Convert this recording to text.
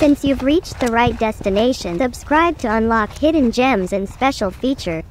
Since you've reached the right destination, subscribe to unlock hidden gems and special features.